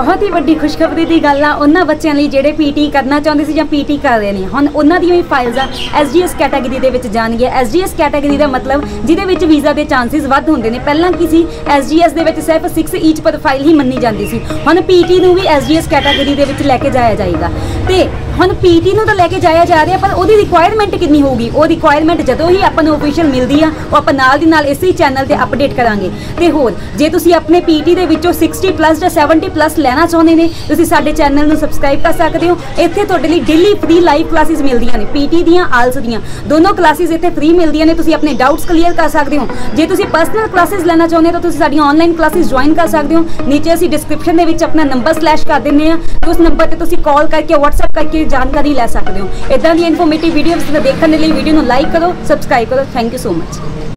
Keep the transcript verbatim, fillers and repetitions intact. बहुत ही वड्डी खुशखबरी की गल आ उन्होंने बच्चों जो पीटी करना चाहते थे या पीटी कर रहे हैं हम उन्होंने भी फाइल्स आ एस जी एस कैटागरी के जाएगी। एस जी एस कैटागरी का मतलब जिसे वीज़ा के चांसिस वध होंगे ने पहला की सी एस जी एस के सिर्फ सिक्स ईच पर फाइल ही मनी जाती सी। हम पीटी भी एस जी एस कैटागरी के लैके जाया जाएगा तो हम पीटी तो लैके जाया जा रहा पर वो रिक्वायरमेंट कितनी होगी वो रिक्वायरमेंट जो ही अपन ऑफिशियल मिलती है वो आप इस चैनल पर अपडेट करा। तो होर जे तुसी अपने पीटी के सिक्सटी प्लस या सैवनटी प्लस लेना चाहते हैं तुसी साडे चैनल नूं सबसक्राइब कर सकते हो। इत्थे तुहाडे लई डेली फ्री लाइव क्लासिस मिलदियां ने पीटी दियां आलस दियां दोनों क्लासिस इत्थे फ्री मिलदियां ने। तुसी अपने डाउट्स क्लीयर कर सकते हो। जे तुसी पर्सनल क्लासिस लेना चाहते हो तो तुसी साडी ऑनलाइन क्लासिस ज्वाइन कर सकते हो। नीचे असीं डिस्क्रिप्शन दे विच अपना नंबर स्लैश कर दिंदे आ तो उस नंबर ते तुसी कॉल करके व्हाट्सएप करके जानकारी ले सकते हो। इदां दी इन्फॉर्मेटिव वीडियोज़ देखने लिए वीडियो नूं लाइक करो सबसक्राइब करो। Thank you so much.